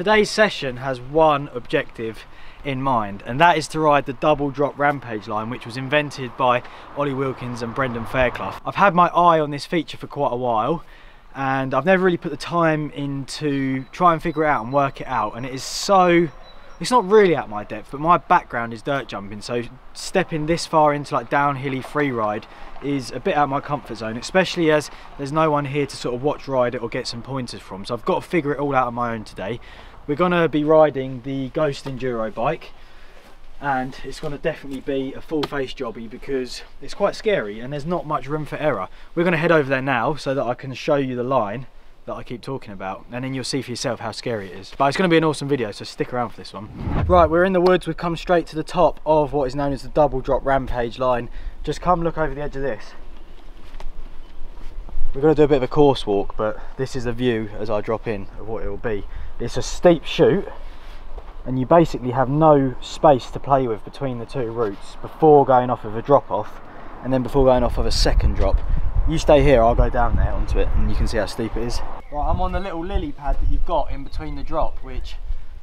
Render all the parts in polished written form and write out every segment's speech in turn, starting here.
Today's session has one objective in mind, and that is to ride the Double Drop Rampage line, which was invented by Olly Wilkins and Brendan Fairclough. I've had my eye on this feature for quite a while, and I've never really put the time in to try and figure it out and work it out, and it's not really at my depth, but my background is dirt jumping, so stepping this far into like downhilly free ride is a bit out of my comfort zone, especially as there's no one here to sort of watch ride it or get some pointers from. So I've got to figure it all out on my own today. We're gonna be riding the Ghost Enduro bike, and it's gonna definitely be a full face jobby because it's quite scary and there's not much room for error. We're gonna head over there now so that I can show you the line that I keep talking about, and then you'll see for yourself how scary it is. But it's going to be an awesome video, so stick around for this one. Right, we're in the woods. We've come straight to the top of what is known as the Double Drop Rampage line. Just come look over the edge of this. We're going to do a bit of a course walk, but this is the view as I drop in of what it will be. It's a steep chute, and you basically have no space to play with between the two routes before going off of a drop off, and then before going off of a second drop. You stay here, I'll go down there onto it, and you can see how steep it is. Right, I'm on the little lily pad that you've got in between the drop, which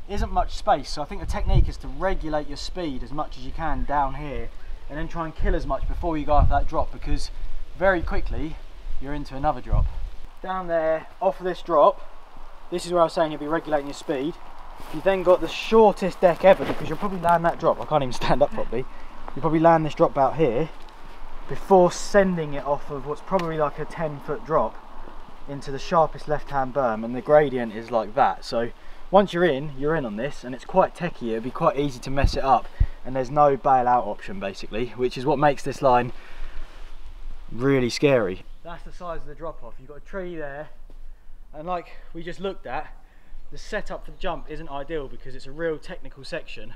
isn't much space, so I think the technique is to regulate your speed as much as you can down here, and then try and kill as much before you go off that drop, because very quickly you're into another drop. Down there, off this drop, this is where I was saying you'll be regulating your speed. You've then got the shortest deck ever, because you'll probably land that drop, I can't even stand up properly, you'll probably land this drop out here, before sending it off of what's probably like a 10-foot drop into the sharpest left-hand berm, and the gradient is like that. So once you're in on this, and it's quite techie. It'd be quite easy to mess it up, and there's no bailout option basically, which is what makes this line really scary. That's the size of the drop-off. You've got a tree there, and like we just looked at, the setup for the jump isn't ideal because it's a real technical section,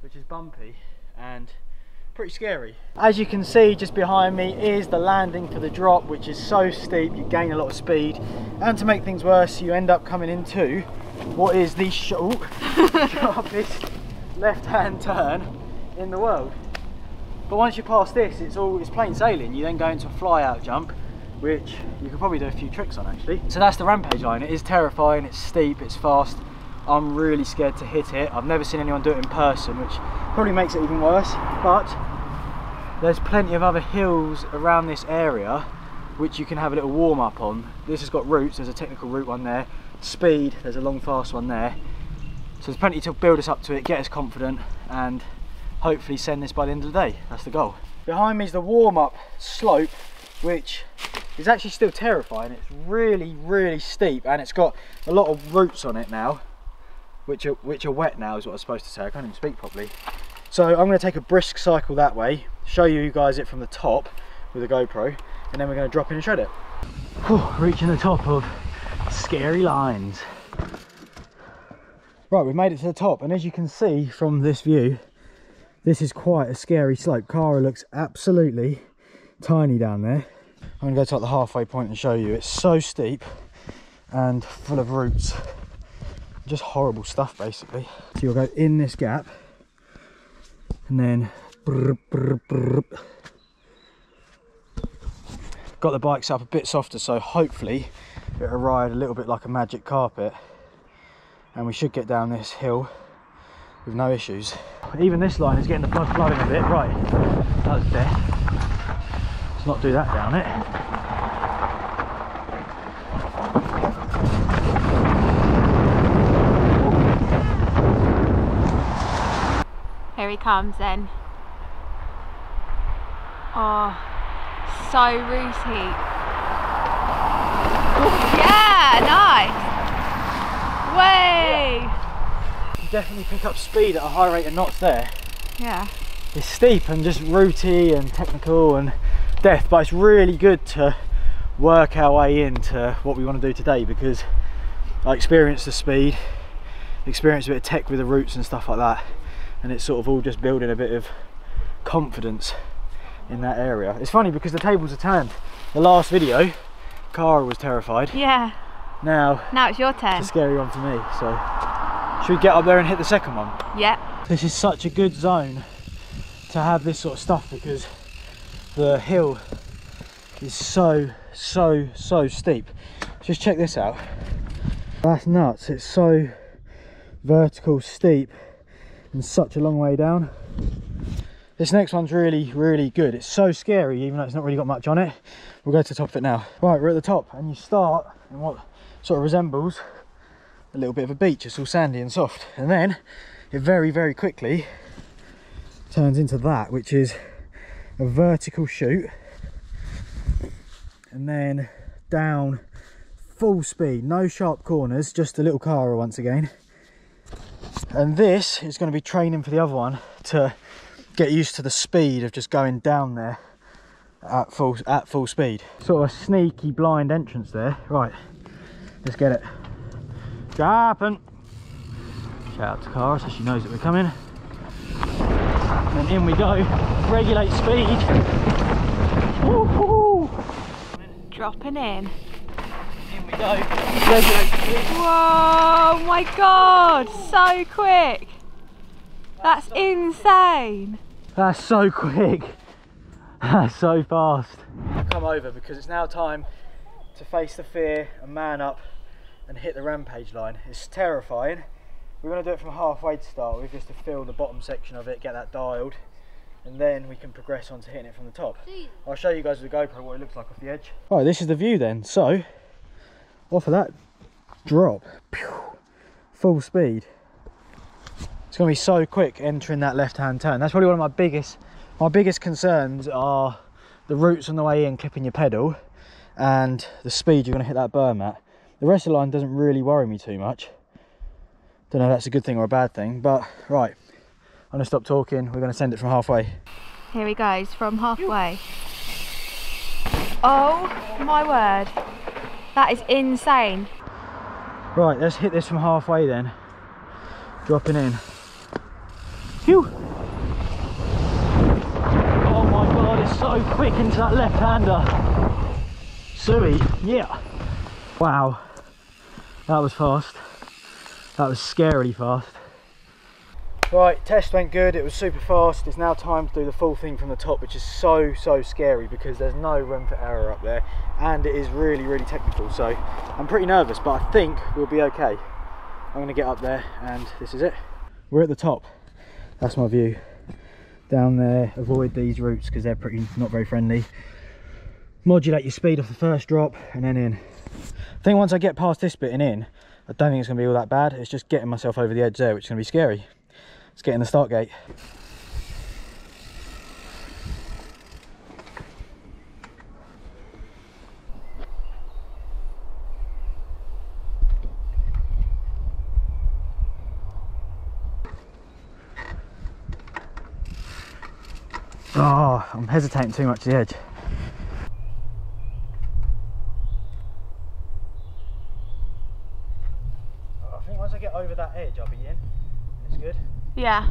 which is bumpy and pretty scary. As you can see just behind me is the landing for the drop, which is so steep you gain a lot of speed, and to make things worse you end up coming into what is the sharpest left-hand turn in the world. But once you pass this, it's plain sailing. You then go into a fly-out jump, which you could probably do a few tricks on actually. So that's the Rampage line. It is terrifying, it's steep, it's fast. I'm really scared to hit it. I've never seen anyone do it in person, which probably makes it even worse, but there's plenty of other hills around this area which you can have a little warm up on. This has got routes, there's a technical route one there, speed, there's a long fast one there. So there's plenty to build us up to it, get us confident, and hopefully send this by the end of the day. That's the goal. Behind me is the warm up slope, which is actually still terrifying. It's really, really steep, and it's got a lot of roots on it now. Which are wet now is what I was supposed to say. I can't even speak properly. So I'm going to take a brisk cycle that way, show you guys it from the top with a GoPro, and then we're going to drop in and shred it. Whew, reaching the top of scary lines. Right, we've made it to the top, and as you can see from this view, this is quite a scary slope. Cara looks absolutely tiny down there. I'm going to go to like the halfway point and show you. It's so steep and full of roots. Just horrible stuff basically. So you'll go in this gap and then got the bikes up a bit softer, so hopefully it'll ride a little bit like a magic carpet, and we should get down this hill with no issues. Even this line is getting the blood flowing a bit. Right, that was death. Let's not do that down it. He comes then. Oh, so root heat. Yeah, nice. Way. You definitely pick up speed at a high rate of knots there. Yeah. It's steep and just rooty and technical and death, but it's really good to work our way into what we want to do today, because I experienced the speed, experienced a bit of tech with the roots and stuff like that, and it's sort of all just building a bit of confidence in that area. It's funny because the tables are turned. The last video, Cara was terrified. Yeah. Now it's your turn. It's a scary one for me, so. Should we get up there and hit the second one? Yep. This is such a good zone to have this sort of stuff, because the hill is so steep. Just check this out. That's nuts, it's so vertical, steep and such a long way down. This next one's really good. It's so scary, even though it's not really got much on it. We'll go to the top of it now. Right, we're at the top and you start in what sort of resembles a little bit of a beach. It's all sandy and soft, and then it very quickly turns into that, which is a vertical chute, and then down full speed, no sharp corners, just a little car once again. And this is going to be training for the other one to get used to the speed of just going down there at full speed. Sort of a sneaky blind entrance there. Right, let's get it. Sharpen. Shout out to Cara, so she knows that we're coming. And in we go. Regulate speed. Woo-hoo-hoo. Dropping in. In we go. Regulate speed. Whoa, my God. Ooh. So quick. That's insane. That's so quick. That's so fast. I've come over because it's now time to face the fear and man up and hit the rampage line. It's terrifying. We're going to do it from halfway to start with, just to feel the bottom section of it, get that dialed, and then we can progress on to hitting it from the top. I'll show you guys with the GoPro what it looks like off the edge. Right, this is the view then. So off of that drop, full speed. It's going to be so quick entering that left hand turn. That's probably one of my biggest concerns are the roots on the way in, clipping your pedal, and the speed you're going to hit that berm at. The rest of the line doesn't really worry me too much. Don't know if that's a good thing or a bad thing, but right, I'm going to stop talking. We're going to send it from halfway. Here he goes, from halfway. Oh my word, that is insane. Right, let's hit this from halfway then. Dropping in. Phew! Oh my God, it's so quick into that left-hander. Suey, yeah. Wow, that was fast. That was scarily fast. Right, test went good, it was super fast. It's now time to do the full thing from the top, which is so scary because there's no room for error up there, and it is really technical, so I'm pretty nervous, but I think we'll be okay. I'm going to get up there and this is it. We're at the top. That's my view. Down there, avoid these roots because they're not very friendly. Modulate your speed off the first drop and then in. I think once I get past this bit and in, I don't think it's going to be all that bad. It's just getting myself over the edge there, which is going to be scary. Let's get in the start gate. Oh, I'm hesitating too much at the edge. Over that edge I'll be in. It's good. Yeah.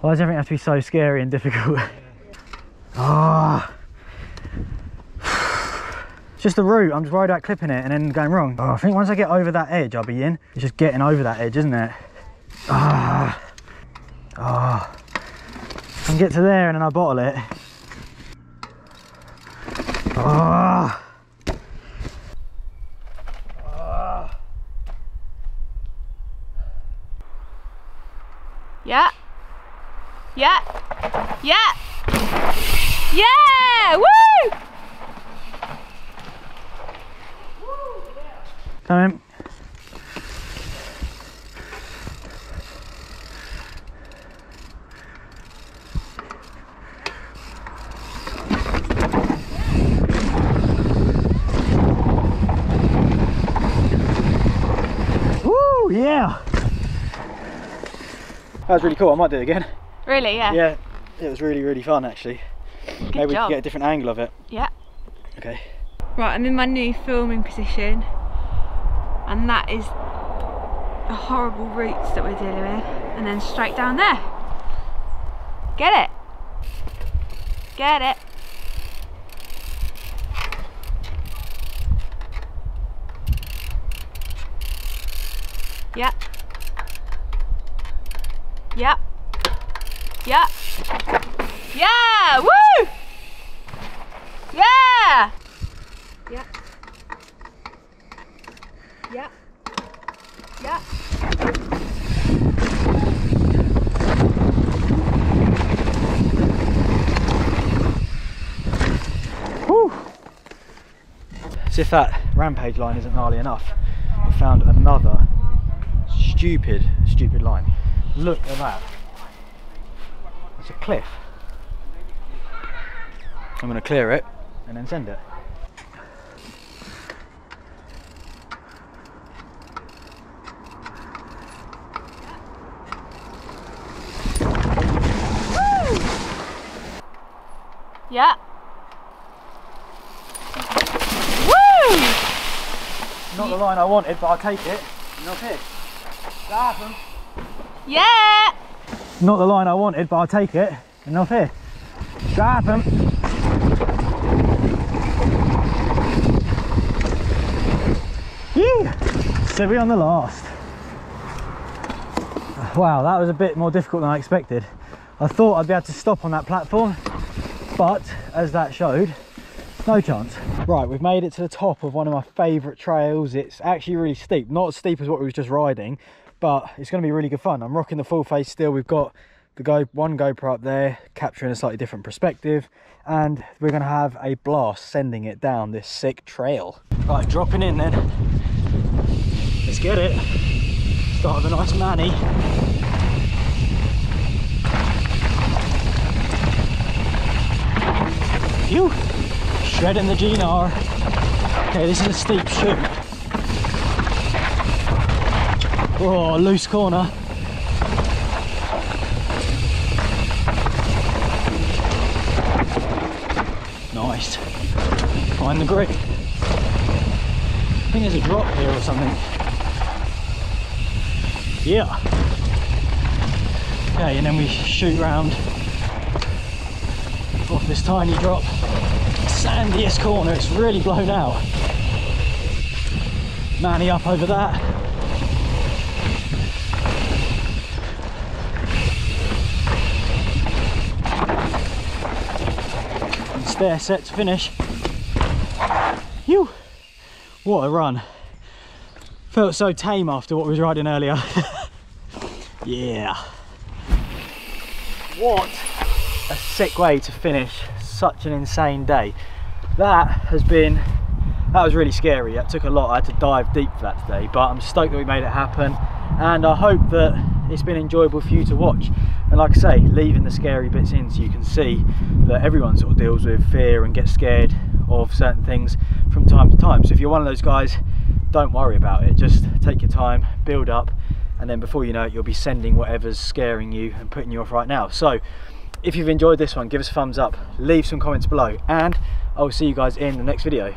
Why does everything have to be so scary and difficult? Ah. Oh. Just the route, I'm just worried about clipping it and then going wrong. Oh, I think once I get over that edge I'll be in. It's just getting over that edge, isn't it? Ah. Oh. Ah. Oh. And get to there and then I bottle it. Ah. Oh. Yeah, yeah, yeah, yeah, woo! Come in. Woo, yeah! That was really cool, I might do it again. Really, yeah? Yeah, it was really fun actually. Good Maybe job. We can get a different angle of it. Yeah. Okay. Right, I'm in my new filming position, and that is the horrible roots that we're dealing with, and then straight down there. Get it. Get it. Yeah. Yep. Yep. Yeah! Woo! Yeah! Yep. Yep. Yep. So if that rampage line isn't gnarly enough, I found another stupid line. Look at that. It's a cliff. I'm going to clear it and then send it. Yeah. Woo! Not the line I wanted, but I'll take it. Not here. That happened. Yeah! Not the line I wanted, but I'll take it. Enough here. That happened. Yeah. So we're on the last. Wow, that was a bit more difficult than I expected. I thought I'd be able to stop on that platform, but as that showed, no chance. Right, we've made it to the top of one of my favourite trails. It's actually really steep, not as steep as what we were just riding, but it's going to be really good fun. I'm rocking the full face still. We've got one GoPro up there capturing a slightly different perspective, and we're going to have a blast sending it down this sick trail. Right, dropping in then. Let's get it. Start of a nice manny. Phew. Shredding the GNR. Okay, this is a steep chute. Oh, loose corner. Nice. Find the grip. I think there's a drop here or something. Yeah. Okay, and then we shoot round off this tiny drop. Sandiest corner, it's really blown out. Manny up over that. And stair set to finish. Phew! What a run. Felt so tame after what we was riding earlier. Yeah. What a sick way to finish such an insane day. That was really scary. It took a lot. I had to dive deep for that today, but I'm stoked that we made it happen, and I hope that it's been enjoyable for you to watch. And like I say, leaving the scary bits in so you can see that everyone sort of deals with fear and gets scared of certain things from time to time. So if you're one of those guys, don't worry about it. Just take your time, build up, and then before you know it, you'll be sending whatever's scaring you and putting you off right now. So if you've enjoyed this one, give us a thumbs up, leave some comments below, and I'll see you guys in the next video.